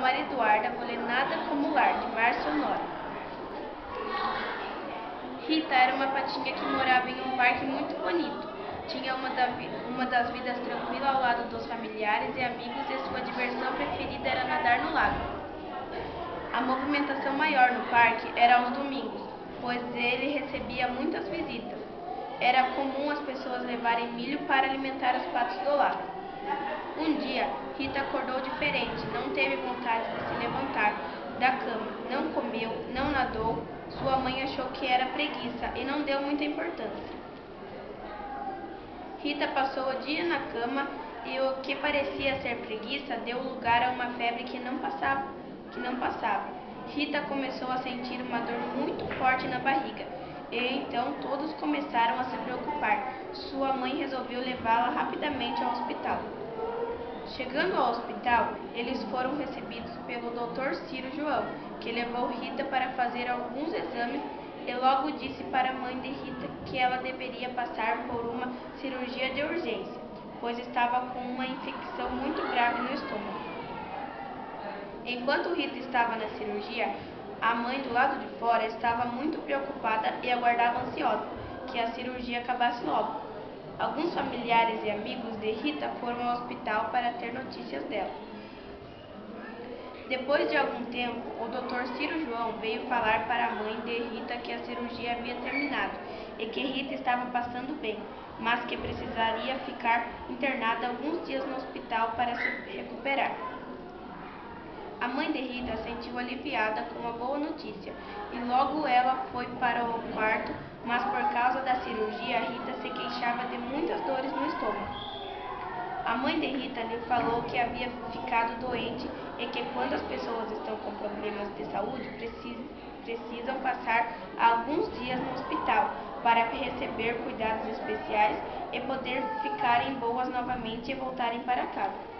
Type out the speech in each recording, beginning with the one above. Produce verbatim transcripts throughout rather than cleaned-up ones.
Maria Eduarda, vou ler Nada como o Lar, de Márcia Honora. Rita era uma patinha que morava em um parque muito bonito. Tinha uma, da, uma das vidas tranquila ao lado dos familiares e amigos, e sua diversão preferida era nadar no lago. A movimentação maior no parque era aos domingos, pois ele recebia muitas visitas. Era comum as pessoas levarem milho para alimentar os patos do lago. Um dia, Rita acordou diferente, não teve vontade de se levantar da cama, não comeu, não nadou. Sua mãe achou que era preguiça e não deu muita importância. Rita passou o dia na cama e o que parecia ser preguiça deu lugar a uma febre que não passava, que não passava. Rita começou a sentir uma dor muito forte na barriga e então todos começaram a se preocupar. Sua mãe resolveu levá-la rapidamente ao hospital. Chegando ao hospital, eles foram recebidos pelo doutor Ciro João, que levou Rita para fazer alguns exames e logo disse para a mãe de Rita que ela deveria passar por uma cirurgia de urgência, pois estava com uma infecção muito grave no estômago. Enquanto Rita estava na cirurgia, a mãe do lado de fora estava muito preocupada e aguardava ansiosa que a cirurgia acabasse logo. Alguns familiares e amigos de Rita foram ao hospital para ter notícias dela. Depois de algum tempo, o doutor Ciro João veio falar para a mãe de Rita que a cirurgia havia terminado e que Rita estava passando bem, mas que precisaria ficar internada alguns dias no hospital para se recuperar. A mãe de Rita sentiu aliviada com a boa notícia e logo ela foi para o quarto, mas por causa da cirurgia, Rita se queixava de muitas dores no estômago. A mãe de Rita lhe falou que havia ficado doente e que quando as pessoas estão com problemas de saúde, precisam passar alguns dias no hospital para receber cuidados especiais e poder ficarem boas novamente e voltarem para casa.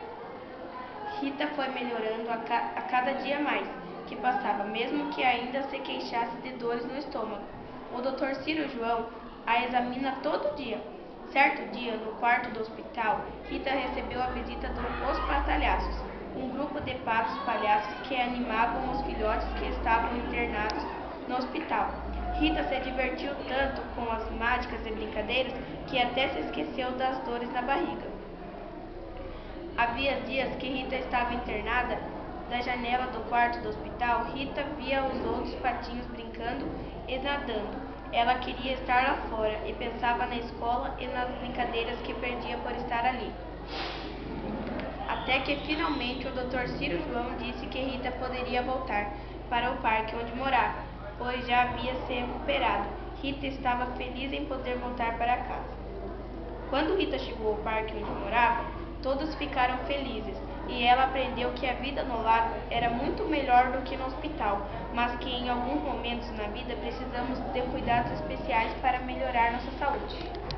Rita foi melhorando a, ca a cada dia mais que passava, mesmo que ainda se queixasse de dores no estômago. O doutor Ciro João a examina todo dia. Certo dia, no quarto do hospital, Rita recebeu a visita dos patalhaços, um grupo de patos palhaços que animavam os filhotes que estavam internados no hospital. Rita se divertiu tanto com as mágicas e brincadeiras que até se esqueceu das dores na barriga. Havia dias que Rita estava internada. Da janela do quarto do hospital, Rita via os outros patinhos brincando e nadando. Ela queria estar lá fora e pensava na escola e nas brincadeiras que perdia por estar ali. Até que finalmente o doutor Ciro João disse que Rita poderia voltar para o parque onde morava, pois já havia se recuperado. Rita estava feliz em poder voltar para casa. Quando Rita chegou ao parque onde morava, todos ficaram felizes e ela aprendeu que a vida no lago era muito melhor do que no hospital, mas que em alguns momentos na vida precisamos de cuidados especiais para melhorar nossa saúde.